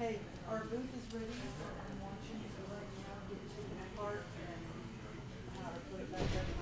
Hey, our booth is ready. I'm watching you right now. Get to the part and how to put it back up.